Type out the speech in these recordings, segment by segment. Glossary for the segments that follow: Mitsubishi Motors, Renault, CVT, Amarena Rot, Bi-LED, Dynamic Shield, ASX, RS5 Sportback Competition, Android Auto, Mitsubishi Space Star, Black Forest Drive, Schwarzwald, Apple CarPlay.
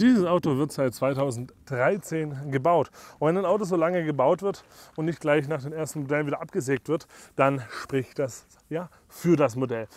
Dieses Auto wird seit 2013 gebaut. Und wenn ein Auto so lange gebaut wird und nicht gleich nach den ersten Modellen wieder abgesägt wird, dann spricht das ja für das Modell.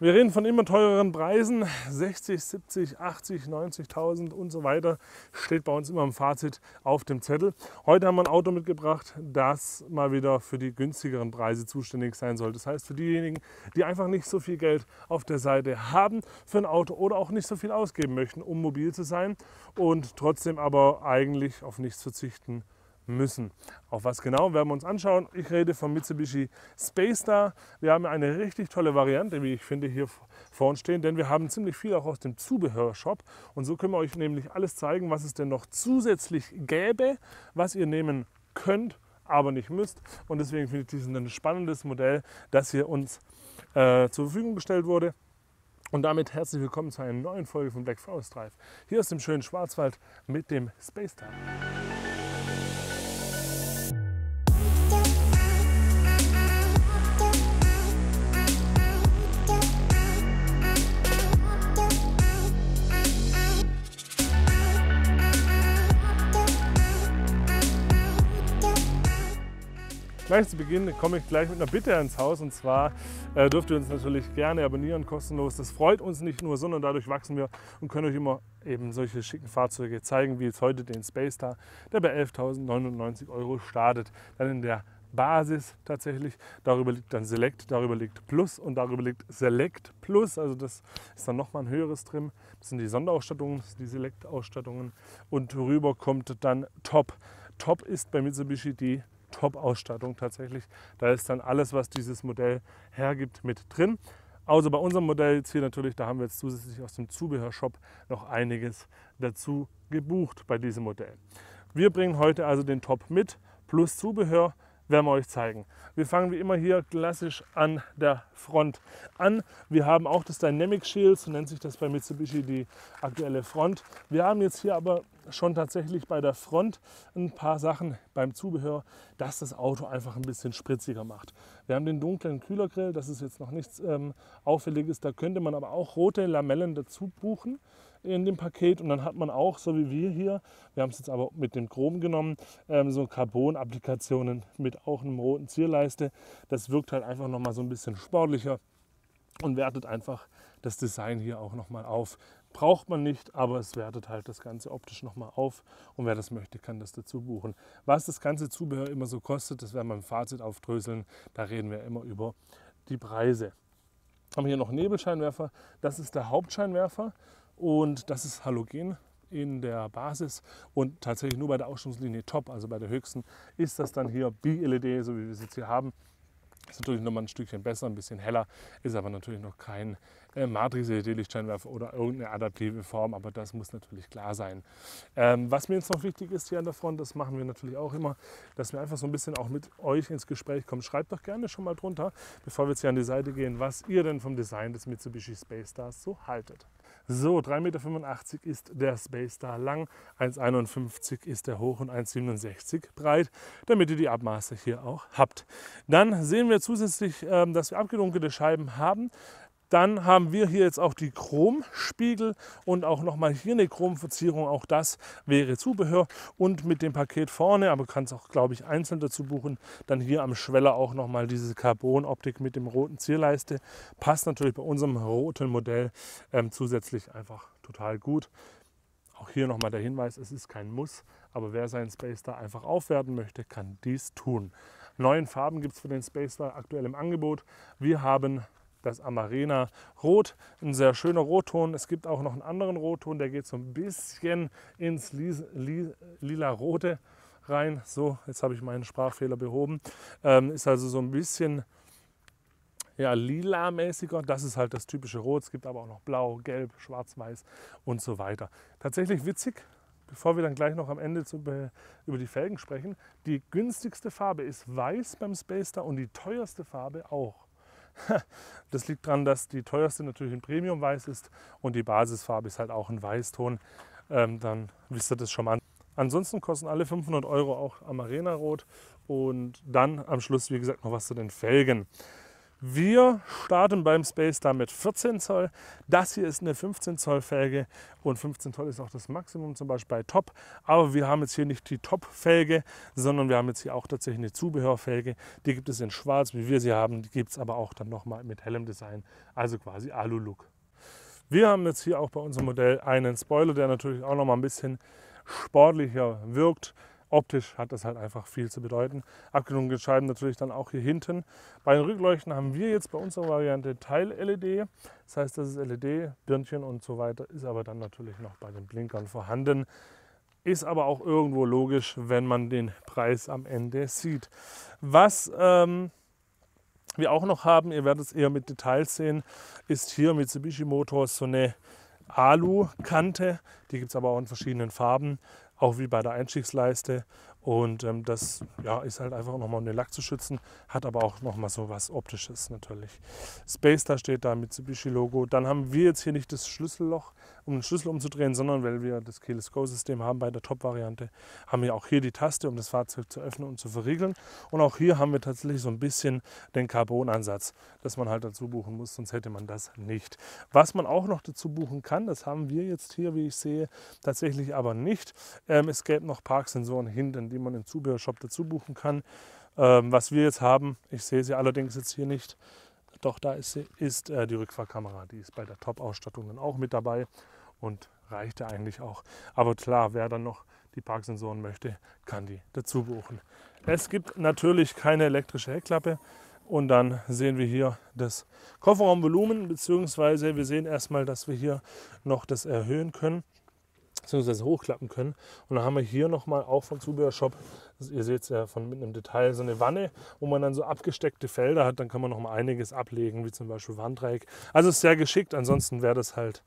Wir reden von immer teureren Preisen, 60, 70, 80, 90.000 und so weiter, steht bei uns immer im Fazit auf dem Zettel. Heute haben wir ein Auto mitgebracht, das mal wieder für die günstigeren Preise zuständig sein soll. Das heißt für diejenigen, die einfach nicht so viel Geld auf der Seite haben für ein Auto oder auch nicht so viel ausgeben möchten, um mobil zu sein und trotzdem aber eigentlich auf nichts verzichten müssen. Auf was genau werden wir uns anschauen. Ich rede vom Mitsubishi Space Star. Wir haben eine richtig tolle Variante, wie ich finde, hier vor uns stehen, denn wir haben ziemlich viel auch aus dem Zubehörshop und so können wir euch nämlich alles zeigen, was es denn noch zusätzlich gäbe, was ihr nehmen könnt, aber nicht müsst, und deswegen finde ich diesen ein spannendes Modell, das hier uns zur Verfügung gestellt wurde. Und damit herzlich willkommen zu einer neuen Folge von Black Forest Drive, hier aus dem schönen Schwarzwald mit dem Space Star. Gleich zu Beginn komme ich gleich mit einer Bitte ins Haus, und zwar dürft ihr uns natürlich gerne abonnieren, kostenlos. Das freut uns nicht nur, sondern dadurch wachsen wir und können euch immer eben solche schicken Fahrzeuge zeigen, wie jetzt heute den Space Star, der bei 11.099 € startet. Dann in der Basis tatsächlich, darüber liegt dann Select, darüber liegt Plus und darüber liegt Select Plus, also das ist dann nochmal ein höheres Trim. Das sind die Sonderausstattungen, das sind die Select-Ausstattungen, und darüber kommt dann Top. Top ist bei Mitsubishi die Top-Ausstattung tatsächlich. Da ist dann alles, was dieses Modell hergibt, mit drin. Außer bei unserem Modell jetzt hier natürlich, da haben wir jetzt zusätzlich aus dem Zubehörshop noch einiges dazu gebucht bei diesem Modell. Wir bringen heute also den Top mit, plus Zubehör werden wir euch zeigen. Wir fangen wie immer hier klassisch an der Front an. Wir haben auch das Dynamic Shield, so nennt sich das bei Mitsubishi, die aktuelle Front. Wir haben jetzt hier aber schon tatsächlich bei der Front ein paar Sachen beim Zubehör, dass das Auto einfach ein bisschen spritziger macht. Wir haben den dunklen Kühlergrill, das ist jetzt noch nichts Auffälliges, da könnte man aber auch rote Lamellen dazu buchen in dem Paket, und dann hat man auch, so wie wir hier, wir haben es jetzt aber mit dem Chrom genommen, so Carbon-Applikationen mit auch einem roten Zierleiste. Das wirkt halt einfach nochmal so ein bisschen sportlicher und wertet einfach das Design hier auch nochmal auf. Braucht man nicht, aber es wertet halt das Ganze optisch nochmal auf, und wer das möchte, kann das dazu buchen. Was das ganze Zubehör immer so kostet, das werden wir im Fazit aufdröseln, da reden wir immer über die Preise. Haben wir hier noch Nebelscheinwerfer, das ist der Hauptscheinwerfer. Und das ist Halogen in der Basis und tatsächlich nur bei der Ausstattungslinie Top, also bei der höchsten, ist das dann hier Bi-LED, so wie wir es jetzt hier haben. Ist natürlich nochmal ein Stückchen besser, ein bisschen heller, ist aber natürlich noch kein Matrix-LED-Lichtscheinwerfer oder irgendeine adaptive Form, aber das muss natürlich klar sein. Was mir jetzt noch wichtig ist hier an der Front, das machen wir natürlich auch immer, dass wir einfach so ein bisschen auch mit euch ins Gespräch kommen. Schreibt doch gerne schon mal drunter, bevor wir jetzt hier an die Seite gehen, was ihr denn vom Design des Mitsubishi Space Stars so haltet. So, 3,85 m ist der Space Star lang, 1,51 m ist der hoch und 1,67 m breit, damit ihr die Abmaße hier auch habt. Dann sehen wir zusätzlich, dass wir abgedunkelte Scheiben haben. Dann haben wir hier jetzt auch die Chromspiegel und auch nochmal hier eine Chromverzierung. Auch das wäre Zubehör. Und mit dem Paket vorne, aber kannst auch, glaube ich, einzeln dazu buchen, dann hier am Schweller auch nochmal diese Carbon-Optik mit dem roten Zierleiste. Passt natürlich bei unserem roten Modell zusätzlich einfach total gut. Auch hier nochmal der Hinweis, es ist kein Muss, aber wer seinen Space Star einfach aufwerten möchte, kann dies tun. 9 Farben gibt es für den Space Star aktuell im Angebot. Wir haben das Amarena Rot, ein sehr schöner Rotton. Es gibt auch noch einen anderen Rotton, der geht so ein bisschen ins lila-rote rein. So, jetzt habe ich meinen Sprachfehler behoben. Ist also so ein bisschen ja, lila-mäßiger. Das ist halt das typische Rot. Es gibt aber auch noch Blau, Gelb, Schwarz, Weiß und so weiter. Tatsächlich witzig, bevor wir dann gleich noch am Ende über die Felgen sprechen, die günstigste Farbe ist Weiß beim Space Star und die teuerste Farbe auch. Das liegt daran, dass die teuerste natürlich ein Premium-Weiß ist und die Basisfarbe ist halt auch ein Weißton. Dann wisst ihr das schon mal. Ansonsten kosten alle 500 € auch Amarena Rot, und dann am Schluss, wie gesagt, noch was zu den Felgen. Wir starten beim Space Star mit 14 Zoll. Das hier ist eine 15 Zoll Felge und 15 Zoll ist auch das Maximum, zum Beispiel bei Top. Aber wir haben jetzt hier nicht die Top-Felge, sondern wir haben jetzt hier auch tatsächlich eine Zubehörfelge. Die gibt es in schwarz, wie wir sie haben. Die gibt es aber auch dann nochmal mit hellem Design, also quasi Alu-Look. Wir haben jetzt hier auch bei unserem Modell einen Spoiler, der natürlich auch nochmal ein bisschen sportlicher wirkt. Optisch hat das halt einfach viel zu bedeuten. Abgenommen Scheiben natürlich dann auch hier hinten. Bei den Rückleuchten haben wir jetzt bei unserer Variante Teil-LED. Das heißt, das ist LED, Birnchen und so weiter, ist aber dann natürlich noch bei den Blinkern vorhanden. Ist aber auch irgendwo logisch, wenn man den Preis am Ende sieht. Was wir auch noch haben, ihr werdet es eher mit Details sehen, ist hier Mitsubishi Motors so eine Alu-Kante. Die gibt es aber auch in verschiedenen Farben. Auch wie bei der Einstiegsleiste, und das ja, ist halt einfach nochmal um den Lack zu schützen, hat aber auch nochmal so was Optisches natürlich. Space Star steht da, Mitsubishi-Logo. Dann haben wir jetzt hier nicht das Schlüsselloch, um den Schlüssel umzudrehen, sondern weil wir das Keyless Go-System haben bei der Top-Variante, haben wir auch hier die Taste, um das Fahrzeug zu öffnen und zu verriegeln. Und auch hier haben wir tatsächlich so ein bisschen den Carbon-Ansatz, dass man halt dazu buchen muss, sonst hätte man das nicht. Was man auch noch dazu buchen kann, das haben wir jetzt hier, wie ich sehe, tatsächlich aber nicht. Es gäbe noch Parksensoren hinten, die man im Zubehörshop dazu buchen kann. Was wir jetzt haben, ich sehe sie allerdings jetzt hier nicht, doch da ist sie, ist die Rückfahrkamera. Die ist bei der Top-Ausstattung dann auch mit dabei und reicht ja eigentlich auch. Aber klar, wer dann noch die Parksensoren möchte, kann die dazu buchen. Es gibt natürlich keine elektrische Heckklappe. Und dann sehen wir hier das Kofferraumvolumen, beziehungsweise wir sehen erstmal, dass wir hier noch das erhöhen können, beziehungsweise hochklappen können. Und dann haben wir hier nochmal auch vom Zubehörshop, also ihr seht es ja mit einem Detail, so eine Wanne, wo man dann so abgesteckte Felder hat. Dann kann man nochmal einiges ablegen, wie zum Beispiel Warndreieck. Also ist sehr geschickt, ansonsten wäre das halt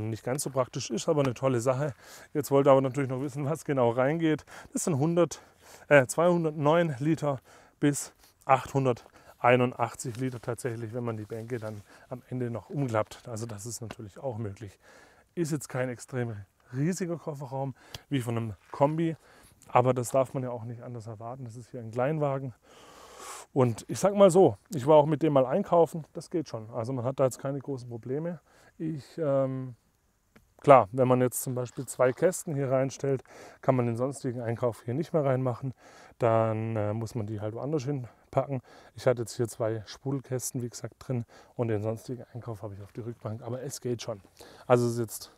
nicht ganz so praktisch, ist aber eine tolle Sache. Jetzt wollt ihr aber natürlich noch wissen, was genau reingeht. Das sind 209 Liter bis 881 Liter tatsächlich, wenn man die Bänke dann am Ende noch umklappt. Also das ist natürlich auch möglich. Ist jetzt kein extrem riesiger Kofferraum wie von einem Kombi, aber das darf man ja auch nicht anders erwarten. Das ist hier ein Kleinwagen und ich sag mal so, ich war auch mit dem mal einkaufen, das geht schon. Also man hat da jetzt keine großen Probleme. Klar, wenn man jetzt zum Beispiel 2 Kästen hier reinstellt, kann man den sonstigen Einkauf hier nicht mehr reinmachen. Dann muss man die halt woanders hinpacken. Ich hatte jetzt hier 2 Sprudelkästen, wie gesagt, drin und den sonstigen Einkauf habe ich auf die Rückbank. Aber es geht schon. Also es ist jetzt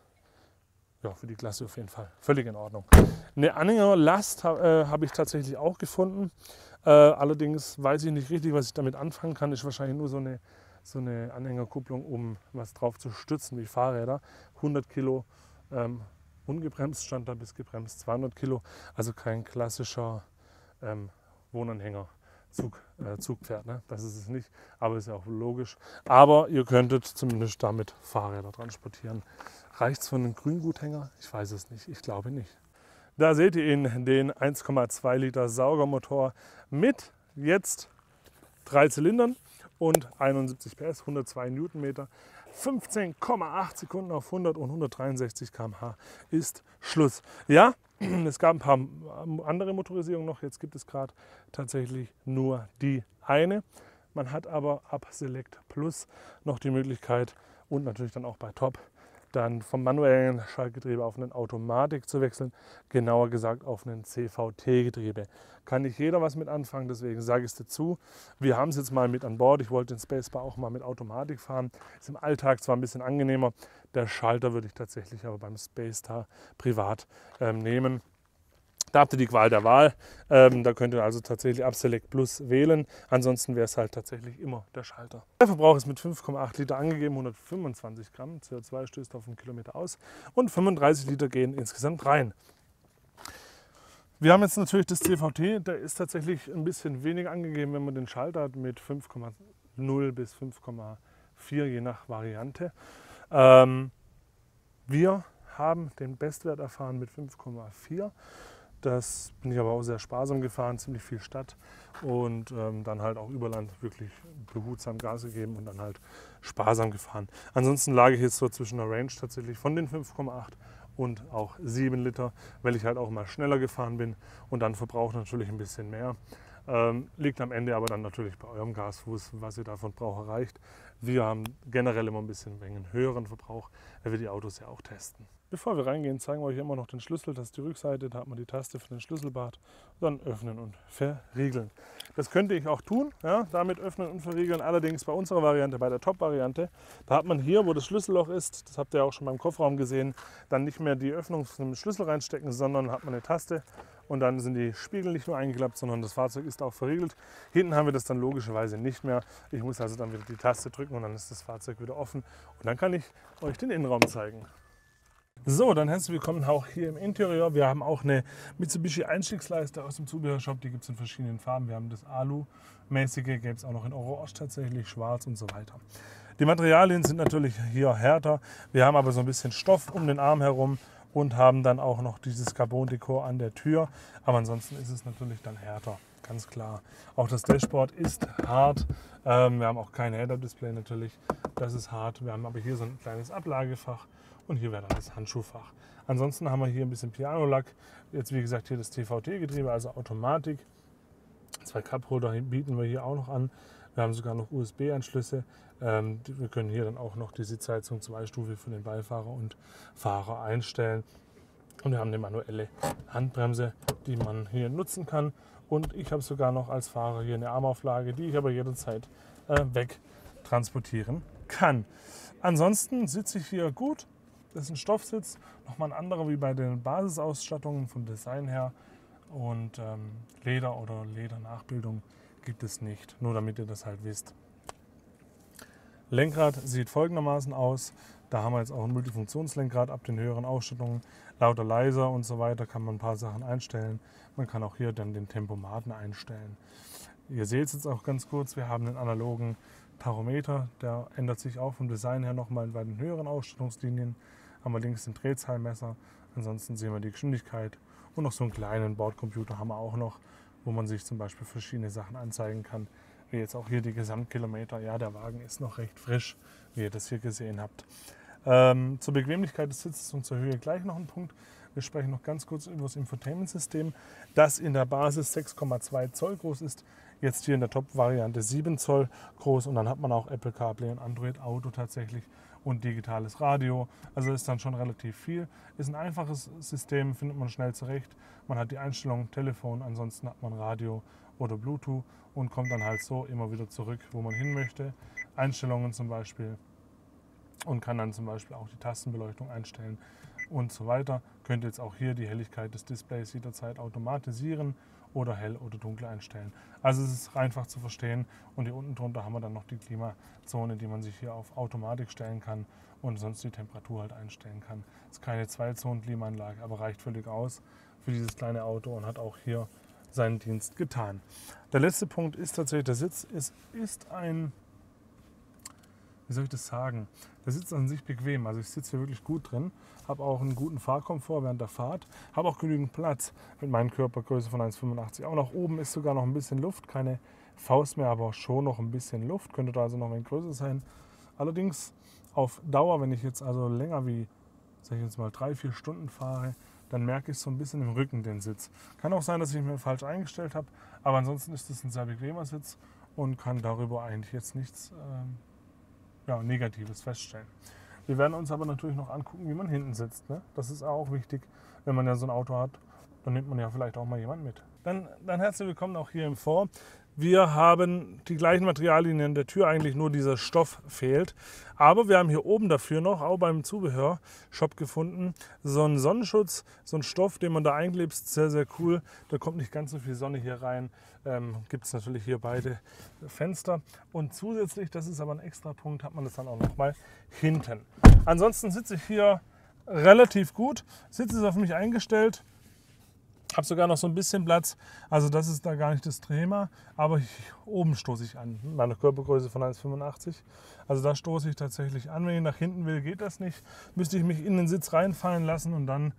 ja, für die Klasse auf jeden Fall völlig in Ordnung. Eine Anhängerlast habe ich tatsächlich auch gefunden. Allerdings weiß ich nicht richtig, was ich damit anfangen kann. Ist wahrscheinlich nur so eine Anhängerkupplung, um was drauf zu stützen, wie Fahrräder. 100 Kilo ungebremst stand da, bis gebremst 200 Kilo. Also kein klassischer Wohnanhänger. Zugpferd, ne? Das ist es nicht, aber ist ja auch logisch. Aber ihr könntet zumindest damit Fahrräder transportieren. Reicht es für einen Grünguthänger? Ich weiß es nicht, ich glaube nicht. Da seht ihr ihn, den 1,2 Liter Saugermotor mit jetzt 3 Zylindern und 71 PS, 102 Newtonmeter. 15,8 Sekunden auf 100 und 163 km/h ist Schluss. Ja, es gab ein paar andere Motorisierungen noch, jetzt gibt es gerade tatsächlich nur die eine. Man hat aber ab Select Plus noch die Möglichkeit und natürlich dann auch bei Top dann vom manuellen Schaltgetriebe auf einen Automatik zu wechseln, genauer gesagt auf einen CVT-Getriebe. Kann nicht jeder was mit anfangen, deswegen sage ich es dazu. Wir haben es jetzt mal mit an Bord. Ich wollte den Space Star auch mal mit Automatik fahren. Ist im Alltag zwar ein bisschen angenehmer, der Schalter würde ich tatsächlich aber beim Space Star privat nehmen. Da habt ihr die Qual der Wahl. Da könnt ihr also tatsächlich ab Select Plus wählen. Ansonsten wäre es halt tatsächlich immer der Schalter. Der Verbrauch ist mit 5,8 Liter angegeben, 125 Gramm. CO2 stößt auf einen Kilometer aus und 35 Liter gehen insgesamt rein. Wir haben jetzt natürlich das CVT. Der ist tatsächlich ein bisschen weniger angegeben, wenn man den Schalter hat, mit 5,0 bis 5,4 je nach Variante. Wir haben den Bestwert erfahren mit 5,4. Das bin ich aber auch sehr sparsam gefahren, ziemlich viel Stadt und dann halt auch Überland wirklich behutsam Gas gegeben und dann halt sparsam gefahren. Ansonsten lag ich jetzt so zwischen der Range tatsächlich von den 5,8 und auch 7 Liter, weil ich halt auch mal schneller gefahren bin und dann verbraucht natürlich ein bisschen mehr. Liegt am Ende aber dann natürlich bei eurem Gasfuß, was ihr davon Verbrauch erreicht. Wir haben generell immer ein bisschen einen höheren Verbrauch, weil wir die Autos ja auch testen. Bevor wir reingehen, zeigen wir euch immer noch den Schlüssel. Das ist die Rückseite, da hat man die Taste für den Schlüsselbart. Dann öffnen und verriegeln. Das könnte ich auch tun, ja, damit öffnen und verriegeln. Allerdings bei unserer Variante, bei der Top-Variante, da hat man hier, wo das Schlüsselloch ist, das habt ihr auch schon beim Kofferraum gesehen, dann nicht mehr die Öffnung zum Schlüssel reinstecken, sondern hat man eine Taste. Und dann sind die Spiegel nicht nur eingeklappt, sondern das Fahrzeug ist auch verriegelt. Hinten haben wir das dann logischerweise nicht mehr. Ich muss also dann wieder die Taste drücken und dann ist das Fahrzeug wieder offen. Und dann kann ich euch den Innenraum zeigen. So, dann herzlich willkommen auch hier im Interieur. Wir haben auch eine Mitsubishi Einstiegsleiste aus dem Zubehörshop. Die gibt es in verschiedenen Farben. Wir haben das Alu-mäßige, gäbe es auch noch in Orange tatsächlich, Schwarz und so weiter. Die Materialien sind natürlich hier härter. Wir haben aber so ein bisschen Stoff um den Arm herum. Und haben dann auch noch dieses Carbon-Dekor an der Tür. Aber ansonsten ist es natürlich dann härter, ganz klar. Auch das Dashboard ist hart. Wir haben auch kein Head-Up-Display natürlich. Das ist hart. Wir haben aber hier so ein kleines Ablagefach. Und hier wäre dann das Handschuhfach. Ansonsten haben wir hier ein bisschen Pianolack. Jetzt wie gesagt hier das TVT-Getriebe, also Automatik. 2 Cup-Holder bieten wir hier auch noch an. Wir haben sogar noch USB-Anschlüsse. Wir können hier dann auch noch die Sitzheizung zweistufig für den Beifahrer und Fahrer einstellen. Und wir haben eine manuelle Handbremse, die man hier nutzen kann. Und ich habe sogar noch als Fahrer hier eine Armauflage, die ich aber jederzeit wegtransportieren kann. Ansonsten sitze ich hier gut. Das ist ein Stoffsitz, nochmal ein anderer wie bei den Basisausstattungen vom Design her. Und Leder oder Ledernachbildung gibt es nicht, nur damit ihr das halt wisst. Lenkrad sieht folgendermaßen aus. Da haben wir jetzt auch ein Multifunktionslenkrad ab den höheren Ausstattungen. Lauter, leiser und so weiter kann man ein paar Sachen einstellen. Man kann auch hier dann den Tempomaten einstellen. Ihr seht es jetzt auch ganz kurz, wir haben den analogen Tachometer. Der ändert sich auch vom Design her nochmal bei den höheren Ausstattungslinien. Haben wir links den Drehzahlmesser. Ansonsten sehen wir die Geschwindigkeit. Und noch so einen kleinen Bordcomputer haben wir auch noch, wo man sich zum Beispiel verschiedene Sachen anzeigen kann. Wie jetzt auch hier die Gesamtkilometer. Ja, der Wagen ist noch recht frisch, wie ihr das hier gesehen habt. Zur Bequemlichkeit des Sitzes und zur Höhe gleich noch ein Punkt. Wir sprechen noch ganz kurz über das Infotainment-System, das in der Basis 6,2 Zoll groß ist. Jetzt hier in der Top-Variante 7 Zoll groß. Und dann hat man auch Apple CarPlay und Android Auto tatsächlich und digitales Radio. Also ist dann schon relativ viel. Ist ein einfaches System, findet man schnell zurecht. Man hat die Einstellung Telefon, ansonsten hat man Radio oder Bluetooth und kommt dann halt so immer wieder zurück, wo man hin möchte. Einstellungen zum Beispiel und kann dann zum Beispiel auch die Tastenbeleuchtung einstellen und so weiter. Könnt jetzt auch hier die Helligkeit des Displays jederzeit automatisieren oder hell oder dunkel einstellen. Also es ist einfach zu verstehen und hier unten drunter haben wir dann noch die Klimazone, die man sich hier auf Automatik stellen kann und sonst die Temperatur halt einstellen kann. Es ist keine 2-Zonen-Klimaanlage, aber reicht völlig aus für dieses kleine Auto und hat auch hier seinen Dienst getan. Der letzte Punkt ist tatsächlich der Sitz. Es ist ein, wie soll ich das sagen, der Sitz an sich bequem. Also ich sitze hier wirklich gut drin, habe auch einen guten Fahrkomfort während der Fahrt, habe auch genügend Platz mit meinen Körpergröße von 1,85. Auch nach oben ist sogar noch ein bisschen Luft, keine Faust mehr, aber schon noch ein bisschen Luft. Könnte da also noch ein wenig größer sein. Allerdings auf Dauer, wenn ich jetzt also länger wie, sag ich jetzt mal, 3-4 Stunden fahre, dann merke ich so ein bisschen im Rücken den Sitz. Kann auch sein, dass ich mir falsch eingestellt habe, aber ansonsten ist es ein sehr bequemer Sitz und kann darüber eigentlich jetzt nichts Negatives feststellen. Wir werden uns aber natürlich noch angucken, wie man hinten sitzt. Ne? Das ist auch wichtig, wenn man ja so ein Auto hat, dann nimmt man ja vielleicht auch mal jemanden mit. Dann herzlich willkommen auch hier im Fond. Wir haben die gleichen Materialien in der Tür, eigentlich nur dieser Stoff fehlt. Aber wir haben hier oben dafür noch, auch beim Zubehör-Shop gefunden, so einen Sonnenschutz, so einen Stoff, den man da einklebst, sehr, sehr cool. Da kommt nicht ganz so viel Sonne hier rein. Gibt es natürlich hier beide Fenster. Und zusätzlich, das ist aber ein extra Punkt, hat man das dann auch nochmal hinten. Ansonsten sitze ich hier relativ gut. Sitz ist auf mich eingestellt. Habe sogar noch so ein bisschen Platz, also das ist da gar nicht das Thema, aber oben stoße ich an, meine Körpergröße von 1,85, also da stoße ich tatsächlich an, wenn ich nach hinten will, geht das nicht, müsste ich mich in den Sitz reinfallen lassen und dann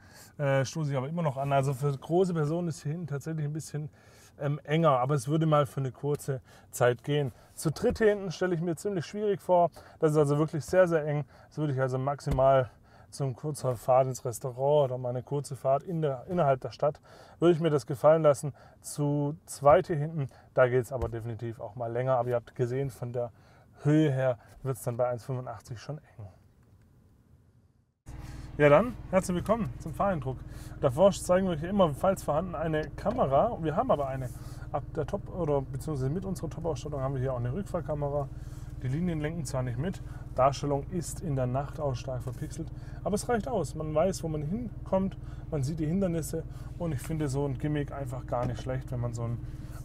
stoße ich aber immer noch an, also für große Personen ist hier hinten tatsächlich ein bisschen enger, aber es würde mal für eine kurze Zeit gehen. Zu dritt hinten stelle ich mir ziemlich schwierig vor, das ist also wirklich sehr, sehr eng, das würde ich also maximal so eine kurze Fahrt ins Restaurant oder mal eine kurze Fahrt innerhalb der Stadt, würde ich mir das gefallen lassen. Zu zweit hier hinten, da geht es aber definitiv auch mal länger. Aber ihr habt gesehen, von der Höhe her wird es dann bei 1,85 schon eng. Ja dann, herzlich willkommen zum Fahreindruck. Davor zeigen wir euch immer, falls vorhanden, eine Kamera. Wir haben aber eine. Ab der Top- oder beziehungsweise mit unserer Top-Ausstattung haben wir hier auch eine Rückfahrkamera. Die Linien lenken zwar nicht mit. Darstellung ist in der Nacht auch stark verpixelt. Aber es reicht aus. Man weiß, wo man hinkommt. Man sieht die Hindernisse. Und ich finde so ein Gimmick einfach gar nicht schlecht, wenn man so ein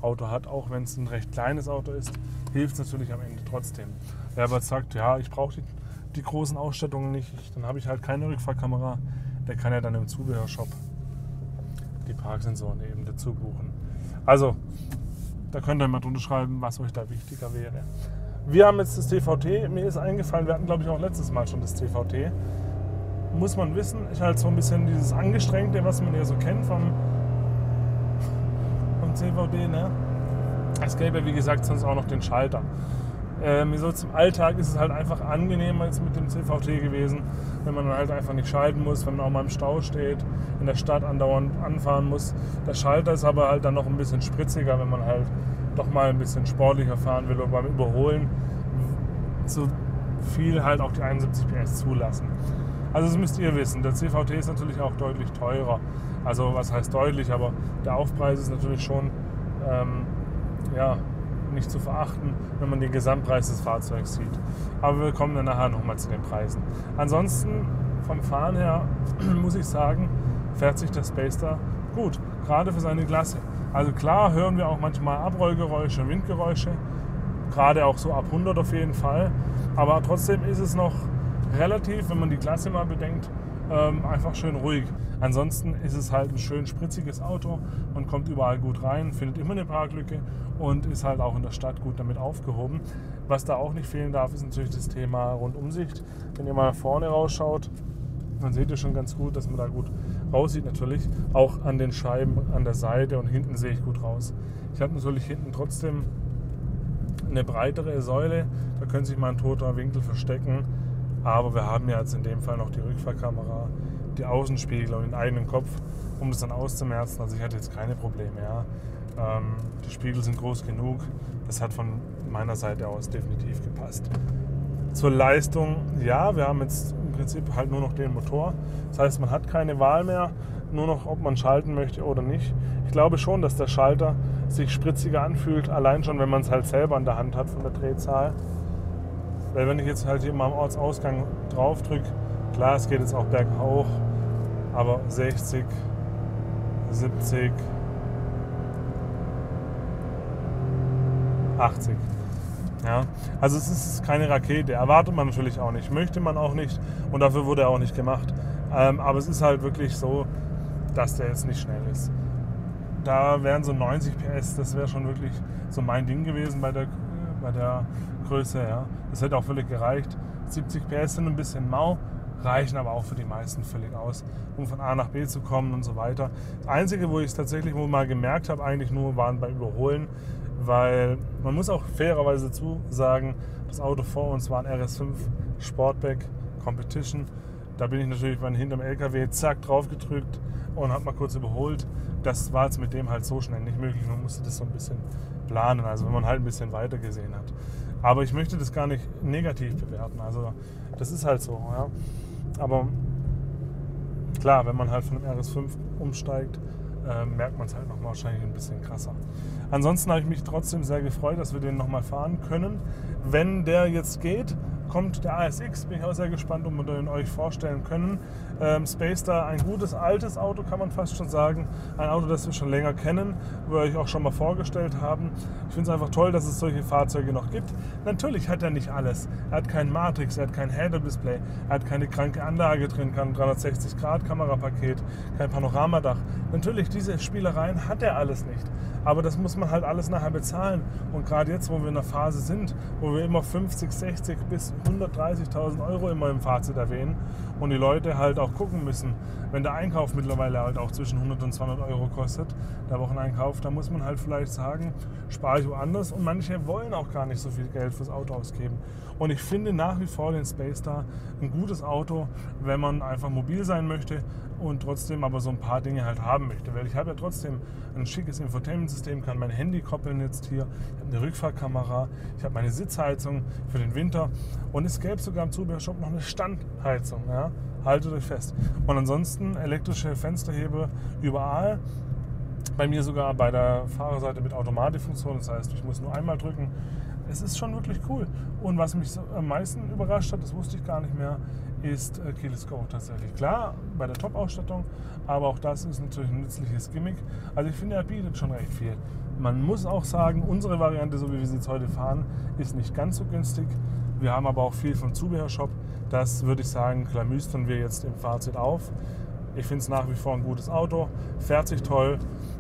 Auto hat. Auch wenn es ein recht kleines Auto ist, hilft es natürlich am Ende trotzdem. Wer aber sagt, ja, ich brauche die großen Ausstattungen nicht, dann habe ich halt keine Rückfahrkamera. Der kann ja dann im Zubehörshop die Parksensoren eben dazu buchen. Also, da könnt ihr mal drunter schreiben, was euch da wichtiger wäre. Wir haben jetzt das TVT. Mir ist eingefallen, wir hatten, glaube ich, auch letztes Mal schon das TVT. Muss man wissen, ich halt so ein bisschen dieses Angestrengte, was man ja so kennt vom TVT, ne? Es gäbe ja, wie gesagt, sonst auch noch den Schalter. So zum Alltag ist es halt einfach angenehmer jetzt mit dem CVT gewesen, wenn man halt einfach nicht schalten muss, wenn man auch mal im Stau steht, in der Stadt andauernd anfahren muss. Der Schalter ist aber halt dann noch ein bisschen spritziger, wenn man halt doch mal ein bisschen sportlicher fahren will oder beim Überholen so viel halt auch die 71 PS zulassen. Also das müsst ihr wissen, der CVT ist natürlich auch deutlich teurer. Also was heißt deutlich, aber der Aufpreis ist natürlich schon, ja, nicht zu verachten, wenn man den Gesamtpreis des Fahrzeugs sieht. Aber wir kommen dann nachher nochmal zu den Preisen. Ansonsten, vom Fahren her, muss ich sagen, fährt sich der Space Star gut, gerade für seine Klasse. Also klar hören wir auch manchmal Abrollgeräusche, Windgeräusche, gerade auch so ab 100 auf jeden Fall. Aber trotzdem ist es noch relativ, wenn man die Klasse mal bedenkt, einfach schön ruhig. Ansonsten ist es halt ein schön spritziges Auto und kommt überall gut rein, findet immer eine Parklücke und ist halt auch in der Stadt gut damit aufgehoben. Was da auch nicht fehlen darf, ist natürlich das Thema Rundumsicht. Wenn ihr mal nach vorne rausschaut, dann seht ihr schon ganz gut, dass man da gut raussieht natürlich. Auch an den Scheiben an der Seite und hinten sehe ich gut raus. Ich habe natürlich hinten trotzdem eine breitere Säule, da könnte sich mal ein toter Winkel verstecken. Aber wir haben ja jetzt in dem Fall noch die Rückfahrkamera, die Außenspiegel und den eigenen Kopf, um das dann auszumerzen. Also ich hatte jetzt keine Probleme. Ja. Die Spiegel sind groß genug. Das hat von meiner Seite aus definitiv gepasst. Zur Leistung, ja, wir haben jetzt im Prinzip halt nur noch den Motor. Das heißt, man hat keine Wahl mehr, nur noch, ob man schalten möchte oder nicht. Ich glaube schon, dass der Schalter sich spritziger anfühlt, allein schon, wenn man es halt selber an der Hand hat von der Drehzahl. Weil wenn ich jetzt halt hier mal am Ortsausgang drauf drücke, klar, es geht jetzt auch bergauf, aber 60, 70, 80. Ja, also es ist keine Rakete, erwartet man natürlich auch nicht, möchte man auch nicht und dafür wurde er auch nicht gemacht. Aber es ist halt wirklich so, dass der jetzt nicht schnell ist. Da wären so 90 PS, das wäre schon wirklich so mein Ding gewesen bei der Größe, ja. Das hätte auch völlig gereicht. 70 PS sind ein bisschen mau, reichen aber auch für die meisten völlig aus, um von A nach B zu kommen und so weiter. Das Einzige, wo ich es tatsächlich wohl mal gemerkt habe, eigentlich nur, waren bei Überholen, weil man muss auch fairerweise dazu sagen, das Auto vor uns war ein RS5 Sportback Competition. Da bin ich natürlich hinterm LKW zack drauf gedrückt und habe mal kurz überholt. Das war jetzt mit dem halt so schnell nicht möglich. Man musste das so ein bisschen planen, also wenn man halt ein bisschen weiter gesehen hat. Aber ich möchte das gar nicht negativ bewerten, also das ist halt so. Ja. Aber klar, wenn man halt von einem RS5 umsteigt, merkt man es halt nochmal wahrscheinlich ein bisschen krasser. Ansonsten habe ich mich trotzdem sehr gefreut, dass wir den nochmal fahren können. Wenn der jetzt geht, kommt der ASX, bin ich auch sehr gespannt, ob wir den euch vorstellen können. Space Star, ein gutes, altes Auto, kann man fast schon sagen. Ein Auto, das wir schon länger kennen, wo wir euch auch schon mal vorgestellt haben. Ich finde es einfach toll, dass es solche Fahrzeuge noch gibt. Natürlich hat er nicht alles. Er hat keinen Matrix, er hat kein Head-Up-Display, er hat keine kranke Anlage drin, kein 360-Grad-Kamerapaket, kein Panoramadach. Natürlich, diese Spielereien hat er alles nicht. Aber das muss man halt alles nachher bezahlen. Und gerade jetzt, wo wir in der Phase sind, wo wir immer 50, 60 bis 130.000 Euro immer im Fazit erwähnen und die Leute halt auch gucken müssen, wenn der Einkauf mittlerweile halt auch zwischen 100 und 200 Euro kostet, der Wocheneinkauf, da muss man halt vielleicht sagen, spare ich woanders, und manche wollen auch gar nicht so viel Geld fürs Auto ausgeben. Und ich finde nach wie vor den Space Star ein gutes Auto, wenn man einfach mobil sein möchte und trotzdem aber so ein paar Dinge halt haben möchte, weil ich habe ja trotzdem ein schickes Infotainment-System, kann mein Handy koppeln jetzt hier, ich habe eine Rückfahrkamera, ich habe meine Sitzheizung für den Winter und es gäbe sogar im Zubehörshop noch eine Standheizung, ja? Haltet euch fest. Und ansonsten elektrische Fensterhebel überall, bei mir sogar bei der Fahrerseite mit Automatikfunktion, das heißt, ich muss nur einmal drücken. Es ist schon wirklich cool. Und was mich am meisten überrascht hat, das wusste ich gar nicht mehr, ist Keyless Go tatsächlich. Klar, bei der Top-Ausstattung, aber auch das ist natürlich ein nützliches Gimmick. Also ich finde, er bietet schon recht viel. Man muss auch sagen, unsere Variante, so wie wir sie jetzt heute fahren, ist nicht ganz so günstig. Wir haben aber auch viel vom Zubehörshop. Das würde ich sagen, klamüstern wir jetzt im Fazit auf. Ich finde es nach wie vor ein gutes Auto, fährt sich toll,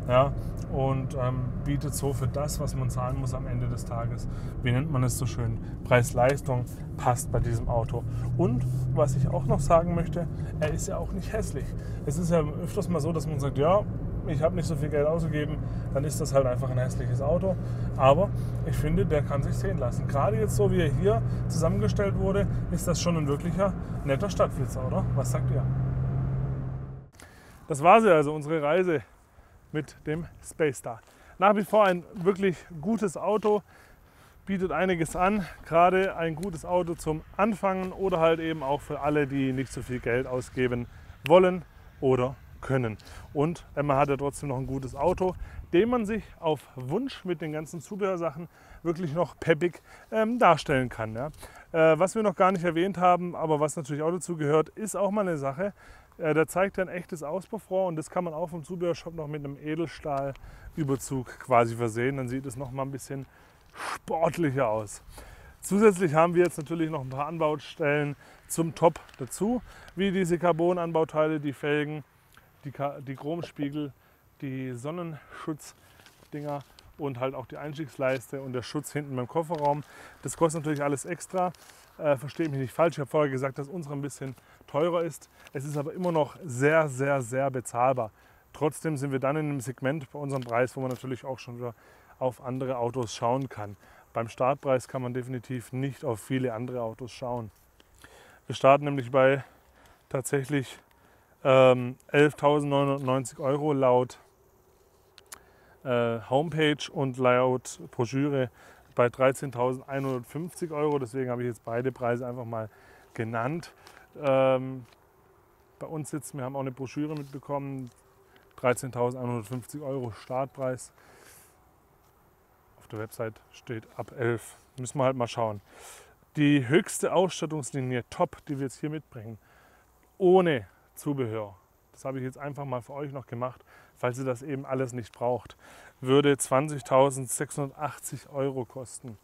ja, und bietet so für das, was man zahlen muss am Ende des Tages, wie nennt man es so schön, Preis-Leistung passt bei diesem Auto. Und was ich auch noch sagen möchte, er ist ja auch nicht hässlich. Es ist ja öfters mal so, dass man sagt, ja, ich habe nicht so viel Geld ausgegeben, dann ist das halt einfach ein hässliches Auto. Aber ich finde, der kann sich sehen lassen. Gerade jetzt so, wie er hier zusammengestellt wurde, ist das schon ein wirklicher netter Stadtflitzer, oder? Was sagt ihr? Das war sie also, unsere Reise mit dem Space Star. Nach wie vor ein wirklich gutes Auto, bietet einiges an, gerade ein gutes Auto zum Anfangen oder halt eben auch für alle, die nicht so viel Geld ausgeben wollen oder können. Und man hat ja trotzdem noch ein gutes Auto, dem man sich auf Wunsch mit den ganzen Zubehörsachen wirklich noch peppig darstellen kann. Ja. Was wir noch gar nicht erwähnt haben, aber was natürlich auch dazu gehört, ist auch mal eine Sache, da zeigt er ein echtes Auspuffrohr und das kann man auch vom Zubehörshop noch mit einem Edelstahlüberzug quasi versehen. Dann sieht es noch mal ein bisschen sportlicher aus. Zusätzlich haben wir jetzt natürlich noch ein paar Anbaustellen zum Top dazu, wie diese Carbon-Anbauteile, die Felgen, die Chromspiegel, die Sonnenschutzdinger und halt auch die Einstiegsleiste und der Schutz hinten beim Kofferraum. Das kostet natürlich alles extra. Versteht mich nicht falsch, ich habe vorher gesagt, dass unsere ein bisschen teurer ist. Es ist aber immer noch sehr, sehr, sehr bezahlbar. Trotzdem sind wir dann in einem Segment bei unserem Preis, wo man natürlich auch schon wieder auf andere Autos schauen kann. Beim Startpreis kann man definitiv nicht auf viele andere Autos schauen. Wir starten nämlich bei tatsächlich 11.990 Euro laut Homepage und laut Broschüre bei 13.150 Euro, deswegen habe ich jetzt beide Preise einfach mal genannt. Bei uns jetzt, wir haben auch eine Broschüre mitbekommen, 13.150 Euro Startpreis. Auf der Website steht ab 11. Müssen wir halt mal schauen. Die höchste Ausstattungslinie Top, die wir jetzt hier mitbringen, ohne Zubehör, das habe ich jetzt einfach mal für euch noch gemacht, falls ihr das eben alles nicht braucht, würde 20.680 Euro kosten.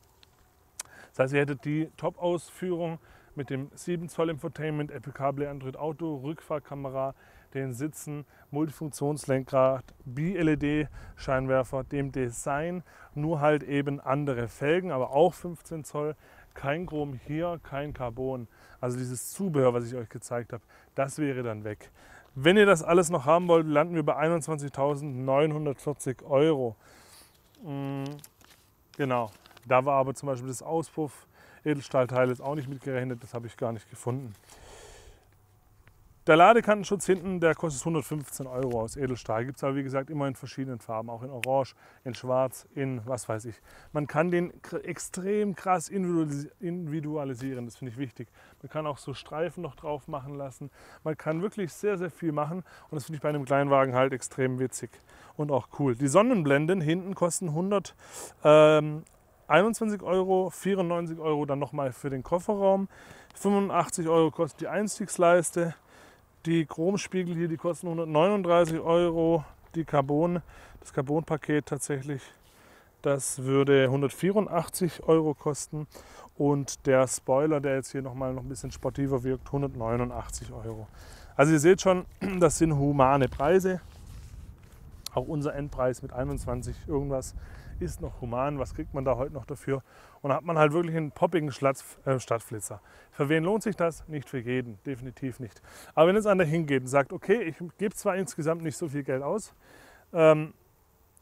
Das heißt, ihr hättet die Top-Ausführung mit dem 7 Zoll Infotainment, Apple CarPlay, Android Auto, Rückfahrkamera, den Sitzen, Multifunktionslenkrad, Bi-LED-Scheinwerfer, dem Design, nur halt eben andere Felgen, aber auch 15 Zoll. Kein Chrom hier, kein Carbon. Also dieses Zubehör, was ich euch gezeigt habe, das wäre dann weg. Wenn ihr das alles noch haben wollt, landen wir bei 21.940 Euro. Genau, da war aber zum Beispiel das Auspuff, Edelstahlteil ist auch nicht mitgerechnet, das habe ich gar nicht gefunden. Der Ladekantenschutz hinten, der kostet 115 Euro aus Edelstahl. Gibt es aber wie gesagt immer in verschiedenen Farben, auch in Orange, in Schwarz, in was weiß ich. Man kann den extrem krass individualisieren, das finde ich wichtig. Man kann auch so Streifen noch drauf machen lassen. Man kann wirklich sehr, sehr viel machen und das finde ich bei einem Kleinwagen halt extrem witzig und auch cool. Die Sonnenblenden hinten kosten 21 Euro, 94 Euro dann nochmal für den Kofferraum, 85 Euro kostet die Einstiegsleiste. Die Chromspiegel hier, die kosten 139 Euro, das Carbon-Paket tatsächlich, das würde 184 Euro kosten und der Spoiler, der jetzt hier nochmal noch ein bisschen sportiver wirkt, 189 Euro. Also ihr seht schon, das sind humane Preise. Auch unser Endpreis mit 21 irgendwas ist noch human, was kriegt man da heute noch dafür? Und da hat man halt wirklich einen poppigen Stadtflitzer. Für wen lohnt sich das? Nicht für jeden, definitiv nicht. Aber wenn es einer hingeht und sagt, okay, ich gebe zwar insgesamt nicht so viel Geld aus,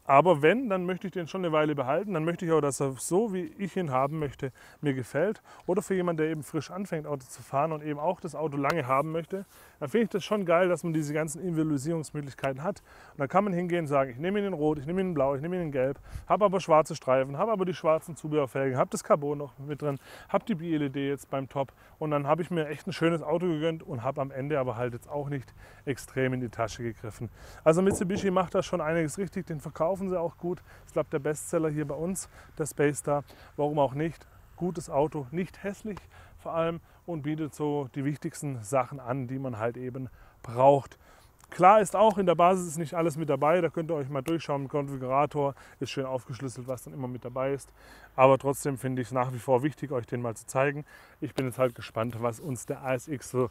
aber wenn, dann möchte ich den schon eine Weile behalten, dann möchte ich auch, dass er so, wie ich ihn haben möchte, mir gefällt. Oder für jemanden, der eben frisch anfängt, Auto zu fahren und eben auch das Auto lange haben möchte, dann finde ich das schon geil, dass man diese ganzen Individualisierungsmöglichkeiten hat. Und da kann man hingehen und sagen, ich nehme ihn in Rot, ich nehme ihn in Blau, ich nehme ihn in Gelb, habe aber schwarze Streifen, habe aber die schwarzen Zubehörfelgen, habe das Carbon noch mit drin, habe die Bi-LED jetzt beim Top und dann habe ich mir echt ein schönes Auto gegönnt und habe am Ende aber halt jetzt auch nicht extrem in die Tasche gegriffen. Also Mitsubishi macht da schon einiges richtig, den Verkauf sie auch gut. Ich glaube, der Bestseller hier bei uns, der Space Star, warum auch nicht? Gutes Auto, nicht hässlich vor allem und bietet so die wichtigsten Sachen an, die man halt eben braucht. Klar ist auch, in der Basis ist nicht alles mit dabei, da könnt ihr euch mal durchschauen, im Konfigurator ist schön aufgeschlüsselt, was dann immer mit dabei ist. Aber trotzdem finde ich es nach wie vor wichtig, euch den mal zu zeigen. Ich bin jetzt halt gespannt, was uns der ASX so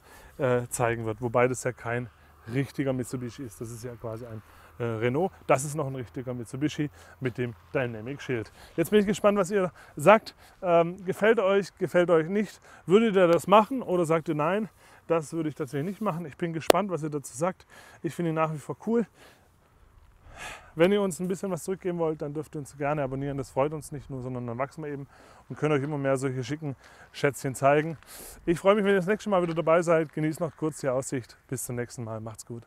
zeigen wird, wobei das ja kein richtiger Mitsubishi ist, das ist ja quasi ein Renault. Das ist noch ein richtiger Mitsubishi mit dem Dynamic Shield. Jetzt bin ich gespannt, was ihr sagt. Gefällt euch nicht? Würdet ihr das machen oder sagt ihr nein? Das würde ich tatsächlich nicht machen. Ich bin gespannt, was ihr dazu sagt. Ich finde ihn nach wie vor cool. Wenn ihr uns ein bisschen was zurückgeben wollt, dann dürft ihr uns gerne abonnieren. Das freut uns nicht nur, sondern dann wachsen wir eben und können euch immer mehr solche schicken Schätzchen zeigen. Ich freue mich, wenn ihr das nächste Mal wieder dabei seid. Genießt noch kurz die Aussicht. Bis zum nächsten Mal. Macht's gut.